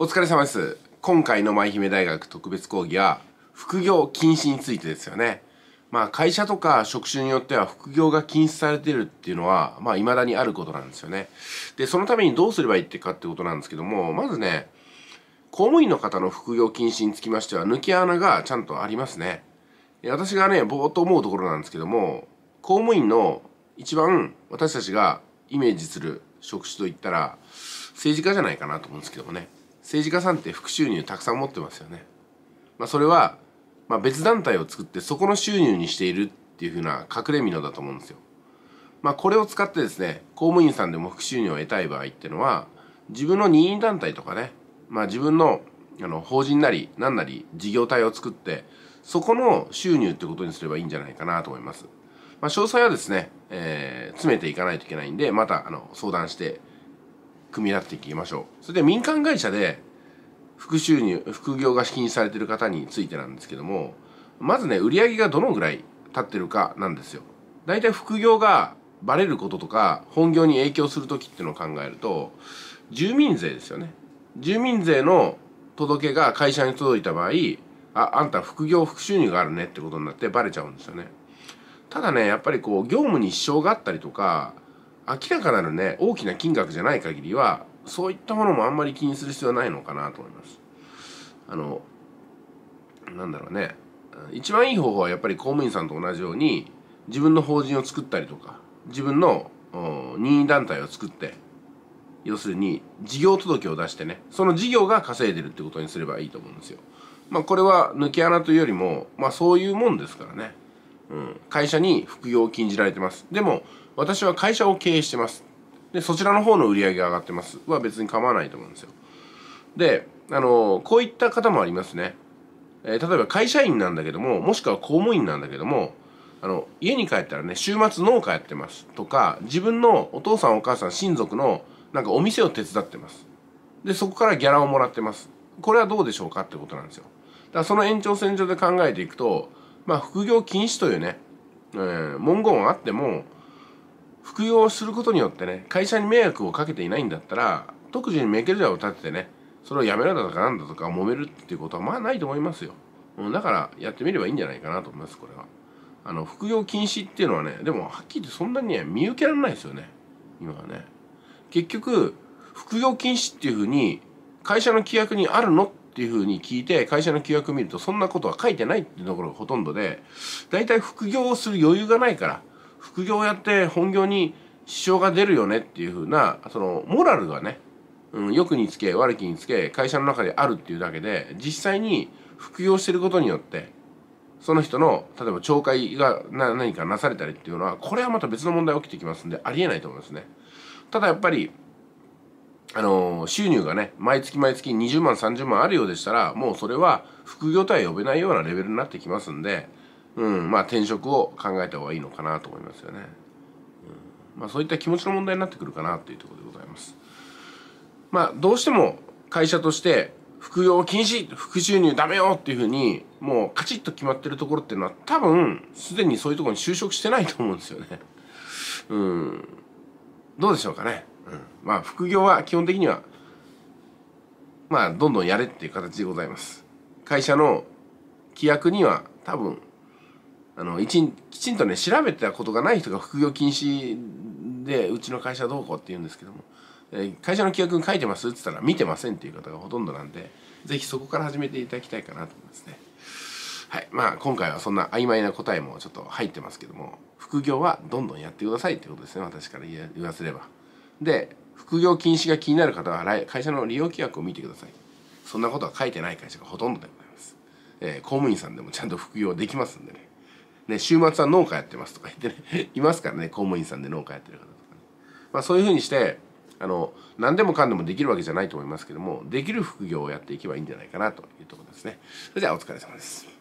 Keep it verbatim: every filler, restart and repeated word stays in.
お疲れ様です。今回の舞姫大学特別講義は副業禁止についてですよね。まあ会社とか職種によっては副業が禁止されてるっていうのはまあ未だにあることなんですよね。で、そのためにどうすればいいってかってことなんですけども、まずね、公務員の方の副業禁止につきましては抜け穴がちゃんとありますね。私がね、ぼーっと思うところなんですけども、公務員の一番私たちがイメージする職種といったら政治家じゃないかなと思うんですけどもね。政治家さんって副収入たくさん持ってますよね。まあ、それは、まあ、別団体を作ってそこの収入にしているっていう風な隠れ蓑だと思うんですよ。まあ、これを使ってですね、公務員さんでも副収入を得たい場合っていうのは自分の任意団体とかね、まあ、自分のあの法人なり何なり事業体を作ってそこの収入ってことにすればいいんじゃないかなと思います。まあ、詳細はですね、えー、詰めていかないといけないんで、またあの相談して組み立っていきましょう。それで民間会社で副収入、副業が禁止されてる方についてなんですけども、まずね、売上がどのぐらい立ってるかなんですよ。だいたい副業がバレることとか本業に影響する時っていうのを考えると、住民税ですよね。住民税の届けが会社に届いた場合、あ、あんた副業副収入があるねってことになってバレちゃうんですよね。ただね、やっぱりこう業務に支障があったりとか、明らかなるね、大きな金額じゃない限りはそういったものもあんまり気にする必要はないのかなと思います。あのなんだろうね、一番いい方法はやっぱり公務員さんと同じように自分の法人を作ったりとか、自分の任意団体を作って、要するに事業届を出してね、その事業が稼いでるってことにすればいいと思うんですよ。まあこれは抜け穴というよりも、まあそういうもんですからね。うん、会社に副業を禁じられてます。でも私は会社を経営してます。で、そちらの方の売り上げが上がってますは別に構わないと思うんですよ。で、あのこういった方もありますね。えー、例えば会社員なんだけども、もしくは公務員なんだけども、あの家に帰ったらね、週末農家やってますとか、自分のお父さんお母さん親族のなんかお店を手伝ってます。で、そこからギャラをもらってます。これはどうでしょうかってことなんですよ。だからその延長線上で考えていくと、まあ副業禁止というね、えー、文言はあっても、副業をすることによってね、会社に迷惑をかけていないんだったら、特需に目くじらを立ててね、それをやめるだとかなんだとか揉めるっていうことはまあないと思いますよ。だからやってみればいいんじゃないかなと思います、これは。あの副業禁止っていうのはね、でもはっきり言ってそんなにね、見受けられないですよね、今はね。結局、副業禁止っていうふうに、会社の規約にあるのってっていう風に聞いて、会社の規約見るとそんなことは書いてないっていうところがほとんどで、だいたい副業をする余裕がないから、副業をやって本業に支障が出るよねっていう風な、そのモラルがね、うん、良きにつけ悪きにつけ会社の中であるっていうだけで、実際に副業してることによってその人の例えば懲戒がな何かなされたりっていうのは、これはまた別の問題起きてきますんで、ありえないと思いますね。ただやっぱりあの収入がね、毎月毎月にじゅうまんさんじゅうまんあるようでしたら、もうそれは副業とは呼べないようなレベルになってきますんで、うん、まあ転職を考えた方がいいのかなと思いますよね。うん、まあそういった気持ちの問題になってくるかなというところでございます。まあどうしても会社として副業禁止、副収入ダメよっていうふうにもうカチッと決まってるところっていうのは、多分すでにそういうところに就職してないと思うんですよね。うん、どうでしょうかね。まあ副業は基本的にはまあどんどんやれっていう形でございます。会社の規約には多分あの一きちんとね、調べたことがない人が副業禁止でうちの会社どうこうって言うんですけども、会社の規約に書いてますって言ったら見てませんっていう方がほとんどなんで、是非そこから始めていただきたいかなと思いますね。はい、まあ今回はそんな曖昧な答えもちょっと入ってますけども、副業はどんどんやってくださいってことですね、私から言わせれば。で、副業禁止が気になる方は会社の利用規約を見てください。そんなことは書いてない会社がほとんどでございます。えー、公務員さんでもちゃんと副業できますんでね。ね、週末は農家やってますとか言ってねいますからね、公務員さんで農家やってる方とかね。まあそういうふうにしてあの何でもかんでもできるわけじゃないと思いますけども、できる副業をやっていけばいいんじゃないかなというところですね。それではお疲れ様です。